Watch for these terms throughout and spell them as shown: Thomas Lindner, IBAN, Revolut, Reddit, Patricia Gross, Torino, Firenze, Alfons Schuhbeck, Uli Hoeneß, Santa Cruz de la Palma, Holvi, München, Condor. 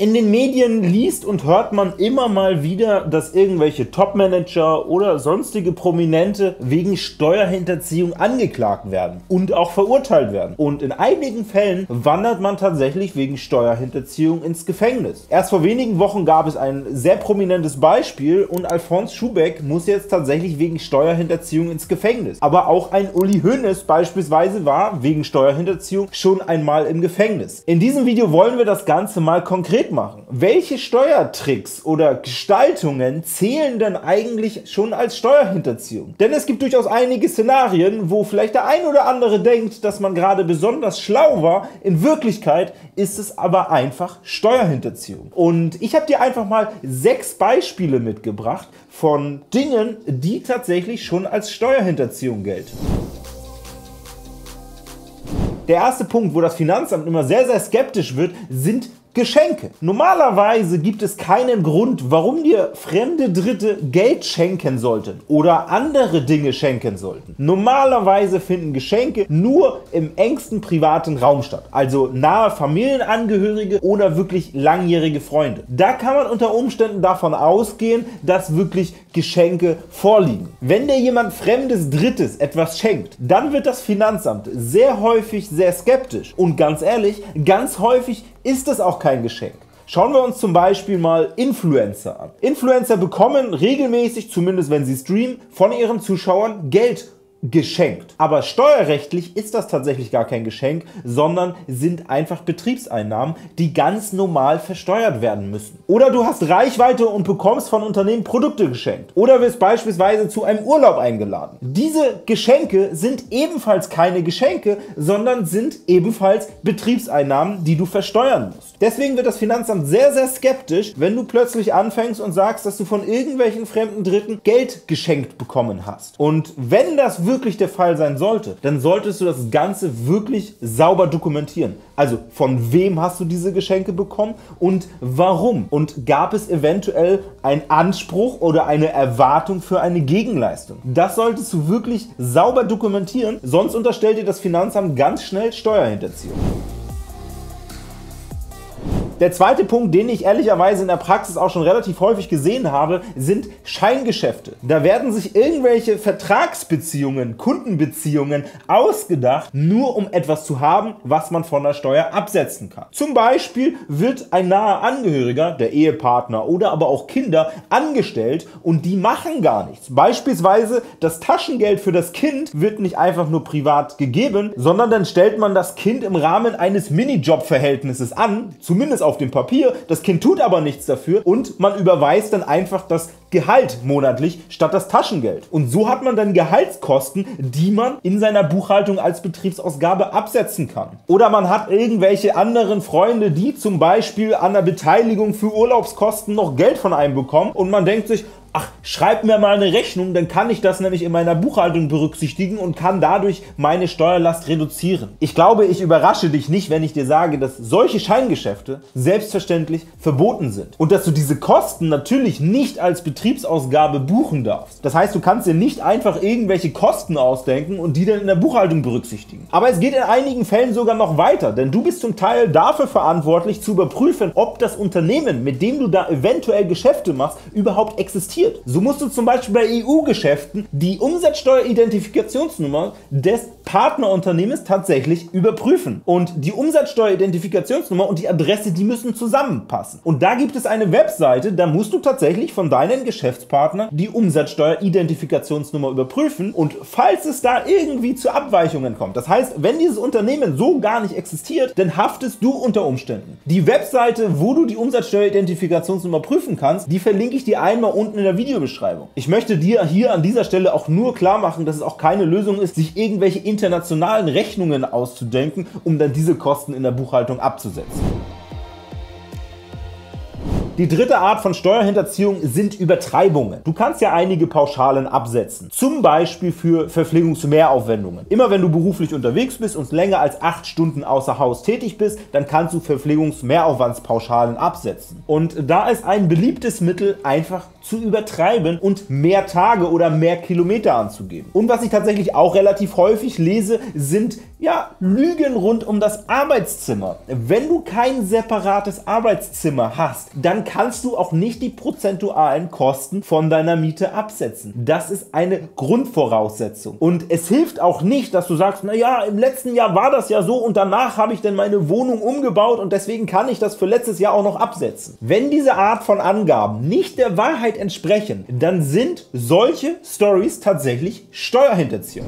In den Medien liest und hört man immer mal wieder, dass irgendwelche Topmanager oder sonstige Prominente wegen Steuerhinterziehung angeklagt werden und auch verurteilt werden. Und in einigen Fällen wandert man tatsächlich wegen Steuerhinterziehung ins Gefängnis. Erst vor wenigen Wochen gab es ein sehr prominentes Beispiel und Alfons Schuhbeck muss jetzt tatsächlich wegen Steuerhinterziehung ins Gefängnis. Aber auch ein Uli Hoeneß beispielsweise war wegen Steuerhinterziehung schon einmal im Gefängnis. In diesem Video wollen wir das Ganze mal konkret machen. Welche Steuertricks oder Gestaltungen zählen denn eigentlich schon als Steuerhinterziehung? Denn es gibt durchaus einige Szenarien, wo vielleicht der ein oder andere denkt, dass man gerade besonders schlau war. In Wirklichkeit ist es aber einfach Steuerhinterziehung. Und ich habe dir einfach mal 6 Beispiele mitgebracht von Dingen, die tatsächlich schon als Steuerhinterziehung gelten. Der erste Punkt, wo das Finanzamt immer sehr, sehr skeptisch wird, sind Geschenke. Normalerweise gibt es keinen Grund, warum dir fremde Dritte Geld schenken sollten oder andere Dinge schenken sollten. Normalerweise finden Geschenke nur im engsten privaten Raum statt, also nahe Familienangehörige oder wirklich langjährige Freunde. Da kann man unter Umständen davon ausgehen, dass wirklich Geschenke vorliegen. Wenn dir jemand fremdes Drittes etwas schenkt, dann wird das Finanzamt sehr häufig sehr skeptisch und ganz ehrlich, ganz häufig ist es auch kein Geschenk. Schauen wir uns zum Beispiel mal Influencer an. Influencer bekommen regelmäßig, zumindest wenn sie streamen, von ihren Zuschauern Geld geschenkt. Aber steuerrechtlich ist das tatsächlich gar kein Geschenk, sondern sind einfach Betriebseinnahmen, die ganz normal versteuert werden müssen. Oder du hast Reichweite und bekommst von Unternehmen Produkte geschenkt. Oder wirst beispielsweise zu einem Urlaub eingeladen. Diese Geschenke sind ebenfalls keine Geschenke, sondern sind ebenfalls Betriebseinnahmen, die du versteuern musst. Deswegen wird das Finanzamt sehr, sehr skeptisch, wenn du plötzlich anfängst und sagst, dass du von irgendwelchen fremden Dritten Geld geschenkt bekommen hast. Und wenn das wirklich der Fall sein sollte, dann solltest du das Ganze wirklich sauber dokumentieren. Also von wem hast du diese Geschenke bekommen und warum? Und gab es eventuell einen Anspruch oder eine Erwartung für eine Gegenleistung? Das solltest du wirklich sauber dokumentieren, sonst unterstellt dir das Finanzamt ganz schnell Steuerhinterziehung. Der zweite Punkt, den ich ehrlicherweise in der Praxis auch schon relativ häufig gesehen habe, sind Scheingeschäfte. Da werden sich irgendwelche Vertragsbeziehungen, Kundenbeziehungen ausgedacht, nur um etwas zu haben, was man von der Steuer absetzen kann. Zum Beispiel wird ein naher Angehöriger, der Ehepartner oder aber auch Kinder, angestellt und die machen gar nichts. Beispielsweise das Taschengeld für das Kind wird nicht einfach nur privat gegeben, sondern dann stellt man das Kind im Rahmen eines Minijob-Verhältnisses an, zumindest auf dem Papier, das Kind tut aber nichts dafür und man überweist dann einfach das Gehalt monatlich statt das Taschengeld. Und so hat man dann Gehaltskosten, die man in seiner Buchhaltung als Betriebsausgabe absetzen kann. Oder man hat irgendwelche anderen Freunde, die zum Beispiel an der Beteiligung für Urlaubskosten noch Geld von einem bekommen und man denkt sich, ach, schreib mir mal eine Rechnung, dann kann ich das nämlich in meiner Buchhaltung berücksichtigen und kann dadurch meine Steuerlast reduzieren. Ich glaube, ich überrasche dich nicht, wenn ich dir sage, dass solche Scheingeschäfte selbstverständlich verboten sind und dass du diese Kosten natürlich nicht als Betriebsausgabe buchen darfst. Das heißt, du kannst dir nicht einfach irgendwelche Kosten ausdenken und die dann in der Buchhaltung berücksichtigen. Aber es geht in einigen Fällen sogar noch weiter, denn du bist zum Teil dafür verantwortlich, zu überprüfen, ob das Unternehmen, mit dem du da eventuell Geschäfte machst, überhaupt existiert. So musst du zum Beispiel bei EU-Geschäften die Umsatzsteueridentifikationsnummer des Partnerunternehmens tatsächlich überprüfen. Und die Umsatzsteueridentifikationsnummer und die Adresse, die müssen zusammenpassen. Und da gibt es eine Webseite, da musst du tatsächlich von deinen Geschäftspartnern die Umsatzsteueridentifikationsnummer überprüfen. Und falls es da irgendwie zu Abweichungen kommt, das heißt, wenn dieses Unternehmen so gar nicht existiert, dann haftest du unter Umständen. Die Webseite, wo du die Umsatzsteueridentifikationsnummer prüfen kannst, die verlinke ich dir einmal unten in der Videobeschreibung. Ich möchte dir hier an dieser Stelle auch nur klar machen, dass es auch keine Lösung ist, sich irgendwelche internationalen Rechnungen auszudenken, um dann diese Kosten in der Buchhaltung abzusetzen. Die dritte Art von Steuerhinterziehung sind Übertreibungen. Du kannst ja einige Pauschalen absetzen, zum Beispiel für Verpflegungsmehraufwendungen. Immer wenn du beruflich unterwegs bist und länger als 8 Stunden außer Haus tätig bist, dann kannst du Verpflegungsmehraufwandspauschalen absetzen. Und da ist ein beliebtes Mittel einfach zu übertreiben und mehr Tage oder mehr Kilometer anzugeben. Und was ich tatsächlich auch relativ häufig lese, sind ja Lügen rund um das Arbeitszimmer. Wenn du kein separates Arbeitszimmer hast, dann kannst du auch nicht die prozentualen Kosten von deiner Miete absetzen. Das ist eine Grundvoraussetzung. Und es hilft auch nicht, dass du sagst, naja, im letzten Jahr war das ja so und danach habe ich denn meine Wohnung umgebaut und deswegen kann ich das für letztes Jahr auch noch absetzen. Wenn diese Art von Angaben nicht der Wahrheit entsprechen, dann sind solche Stories tatsächlich Steuerhinterziehung.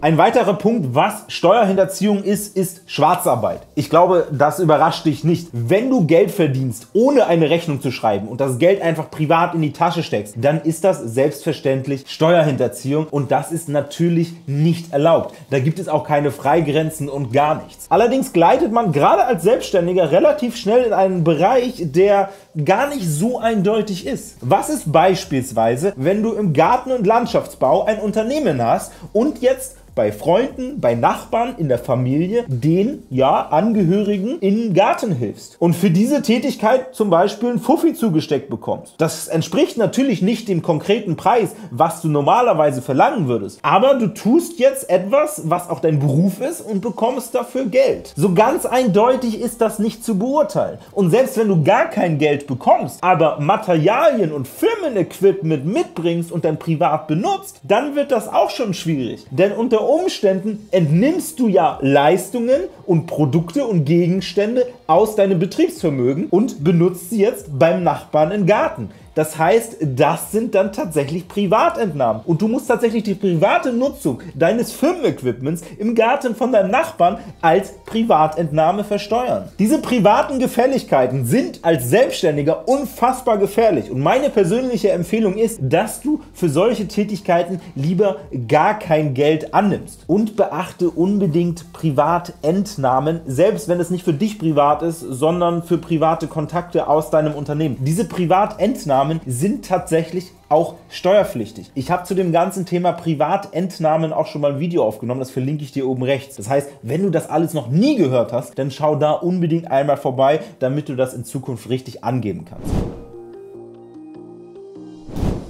Ein weiterer Punkt, was Steuerhinterziehung ist Schwarzarbeit. Ich glaube, das überrascht dich nicht. Wenn du Geld verdienst, ohne eine Rechnung zu schreiben und das Geld einfach privat in die Tasche steckst, dann ist das selbstverständlich Steuerhinterziehung und das ist natürlich nicht erlaubt. Da gibt es auch keine Freigrenzen und gar nichts. Allerdings gleitet man gerade als Selbstständiger relativ schnell in einen Bereich, der gar nicht so eindeutig ist. Was ist beispielsweise, wenn du im Garten- und Landschaftsbau ein Unternehmen hast und jetzt bei Freunden, bei Nachbarn, in der Familie, den Angehörigen in den Garten hilfst und für diese Tätigkeit zum Beispiel einen Fuffi zugesteckt bekommst? Das entspricht natürlich nicht dem konkreten Preis, was du normalerweise verlangen würdest, aber du tust jetzt etwas, was auch dein Beruf ist und bekommst dafür Geld. So ganz eindeutig ist das nicht zu beurteilen. Und selbst wenn du gar kein Geld bekommst, aber Materialien und Firmenequipment mitbringst und dann privat benutzt, dann wird das auch schon schwierig, denn unter Umständen entnimmst du ja Leistungen und Produkte und Gegenstände aus deinem Betriebsvermögen und benutzt sie jetzt beim Nachbarn im Garten. Das heißt, das sind dann tatsächlich Privatentnahmen und du musst tatsächlich die private Nutzung deines Firmenequipments im Garten von deinem Nachbarn als Privatentnahme versteuern. Diese privaten Gefälligkeiten sind als Selbstständiger unfassbar gefährlich und meine persönliche Empfehlung ist, dass du für solche Tätigkeiten lieber gar kein Geld annimmst und beachte unbedingt Privatentnahmen, selbst wenn es nicht für dich privat ist, sondern für private Kontakte aus deinem Unternehmen. Diese Privatentnahmen sind tatsächlich auch steuerpflichtig. Ich habe zu dem ganzen Thema Privatentnahmen auch schon mal ein Video aufgenommen, das verlinke ich dir oben rechts. Das heißt, wenn du das alles noch nie gehört hast, dann schau da unbedingt einmal vorbei, damit du das in Zukunft richtig angeben kannst.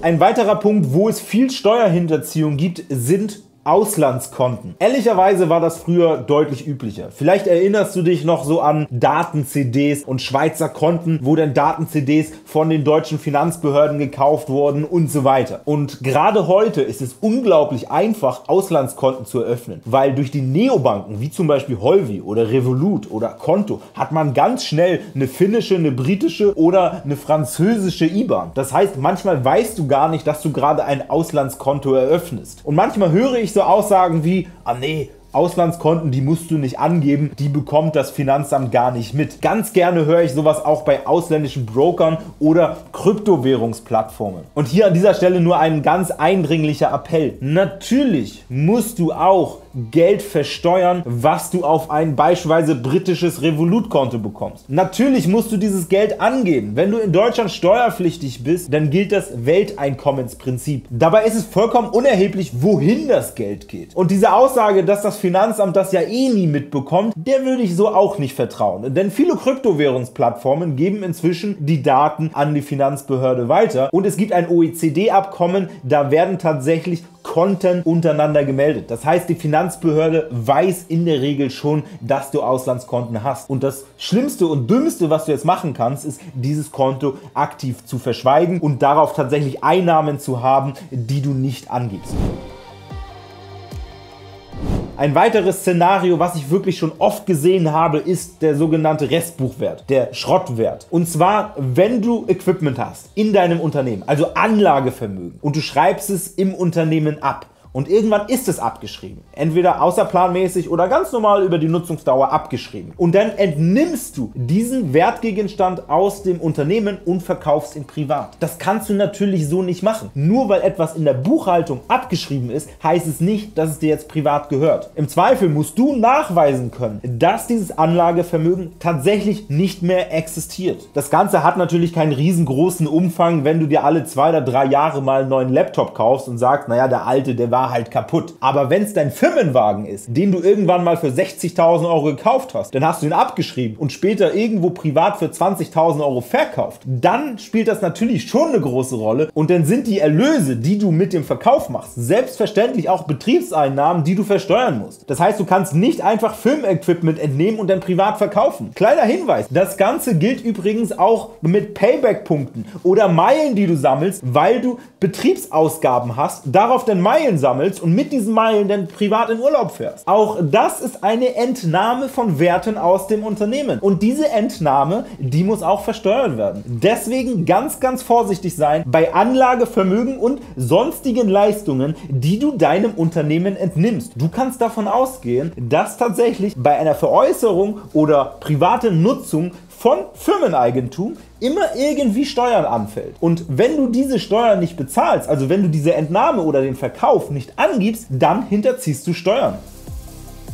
Ein weiterer Punkt, wo es viel Steuerhinterziehung gibt, sind Auslandskonten. Ehrlicherweise war das früher deutlich üblicher. Vielleicht erinnerst du dich noch so an Daten-CDs und Schweizer Konten, wo dann Daten-CDs von den deutschen Finanzbehörden gekauft wurden und so weiter. Und gerade heute ist es unglaublich einfach, Auslandskonten zu eröffnen, weil durch die Neobanken, wie zum Beispiel Holvi oder Revolut oder Konto, hat man ganz schnell eine finnische, eine britische oder eine französische IBAN. Das heißt, manchmal weißt du gar nicht, dass du gerade ein Auslandskonto eröffnest. Und manchmal höre ich so Aussagen wie, ah nee, Auslandskonten, die musst du nicht angeben, die bekommt das Finanzamt gar nicht mit. Ganz gerne höre ich sowas auch bei ausländischen Brokern oder Kryptowährungsplattformen. Und hier an dieser Stelle nur ein ganz eindringlicher Appell. Natürlich musst du auch Geld versteuern, was du auf ein beispielsweise britisches Revolut-Konto bekommst. Natürlich musst du dieses Geld angeben. Wenn du in Deutschland steuerpflichtig bist, dann gilt das Welteinkommensprinzip. Dabei ist es vollkommen unerheblich, wohin das Geld geht. Und diese Aussage, dass das Finanzamt das ja eh nie mitbekommt, der würde ich so auch nicht vertrauen. Denn viele Kryptowährungsplattformen geben inzwischen die Daten an die Finanzbehörde weiter. Und es gibt ein OECD-Abkommen, da werden tatsächlich Konten untereinander gemeldet. Das heißt, die Finanzbehörde weiß in der Regel schon, dass du Auslandskonten hast. Und das Schlimmste und Dümmste, was du jetzt machen kannst, ist, dieses Konto aktiv zu verschweigen und darauf tatsächlich Einnahmen zu haben, die du nicht angibst. Ein weiteres Szenario, was ich wirklich schon oft gesehen habe, ist der sogenannte Restbuchwert, der Schrottwert. Und zwar, wenn du Equipment hast in deinem Unternehmen, also Anlagevermögen, und du schreibst es im Unternehmen ab. Und irgendwann ist es abgeschrieben, entweder außerplanmäßig oder ganz normal über die Nutzungsdauer abgeschrieben. Und dann entnimmst du diesen Wertgegenstand aus dem Unternehmen und verkaufst ihn privat. Das kannst du natürlich so nicht machen. Nur weil etwas in der Buchhaltung abgeschrieben ist, heißt es nicht, dass es dir jetzt privat gehört. Im Zweifel musst du nachweisen können, dass dieses Anlagevermögen tatsächlich nicht mehr existiert. Das Ganze hat natürlich keinen riesengroßen Umfang, wenn du dir alle 2 oder 3 Jahre mal einen neuen Laptop kaufst und sagst, naja, der alte, der war war halt kaputt. Aber wenn es dein Firmenwagen ist, den du irgendwann mal für 60.000 Euro gekauft hast, dann hast du ihn abgeschrieben und später irgendwo privat für 20.000 Euro verkauft, dann spielt das natürlich schon eine große Rolle und dann sind die Erlöse, die du mit dem Verkauf machst, selbstverständlich auch Betriebseinnahmen, die du versteuern musst. Das heißt, du kannst nicht einfach Firmenequipment entnehmen und dann privat verkaufen. Kleiner Hinweis, das Ganze gilt übrigens auch mit Payback-Punkten oder Meilen, die du sammelst, weil du Betriebsausgaben hast, darauf dann Meilen sammelst und mit diesen Meilen dann privat in Urlaub fährst. Auch das ist eine Entnahme von Werten aus dem Unternehmen. Und diese Entnahme, die muss auch versteuert werden. Deswegen ganz, ganz vorsichtig sein bei Anlage, Vermögen und sonstigen Leistungen, die du deinem Unternehmen entnimmst. Du kannst davon ausgehen, dass tatsächlich bei einer Veräußerung oder privaten Nutzung von Firmeneigentum immer irgendwie Steuern anfällt. Und wenn du diese Steuern nicht bezahlst, also wenn du diese Entnahme oder den Verkauf nicht angibst, dann hinterziehst du Steuern.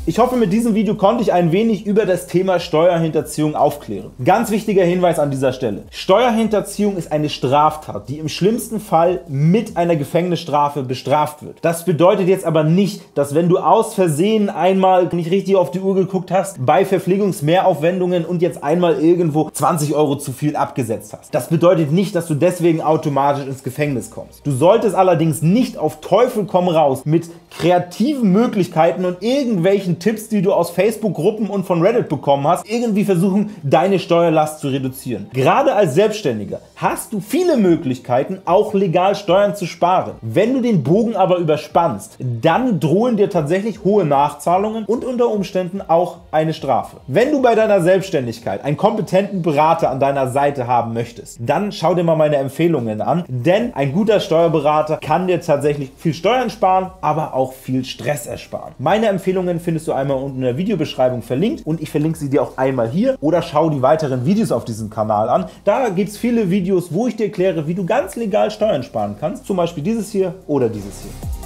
Ich hoffe, mit diesem Video konnte ich ein wenig über das Thema Steuerhinterziehung aufklären. Ganz wichtiger Hinweis an dieser Stelle. Steuerhinterziehung ist eine Straftat, die im schlimmsten Fall mit einer Gefängnisstrafe bestraft wird. Das bedeutet jetzt aber nicht, dass wenn du aus Versehen einmal nicht richtig auf die Uhr geguckt hast, bei Verpflegungsmehraufwendungen und jetzt einmal irgendwo 20 Euro zu viel abgesetzt hast. Das bedeutet nicht, dass du deswegen automatisch ins Gefängnis kommst. Du solltest allerdings nicht auf Teufel komm raus mit kreativen Möglichkeiten und irgendwelchen Tipps, die du aus Facebook-Gruppen und von Reddit bekommen hast, irgendwie versuchen, deine Steuerlast zu reduzieren. Gerade als Selbstständiger hast du viele Möglichkeiten, auch legal Steuern zu sparen. Wenn du den Bogen aber überspannst, dann drohen dir tatsächlich hohe Nachzahlungen und unter Umständen auch eine Strafe. Wenn du bei deiner Selbstständigkeit einen kompetenten Berater an deiner Seite haben möchtest, dann schau dir mal meine Empfehlungen an, denn ein guter Steuerberater kann dir tatsächlich viel Steuern sparen, aber auch viel Stress ersparen. Meine Empfehlungen findest du einmal unten in der Videobeschreibung verlinkt und ich verlinke sie dir auch einmal hier oder schau die weiteren Videos auf diesem Kanal an. Da gibt es viele Videos, wo ich dir erkläre, wie du ganz legal Steuern sparen kannst, zum Beispiel dieses hier oder dieses hier.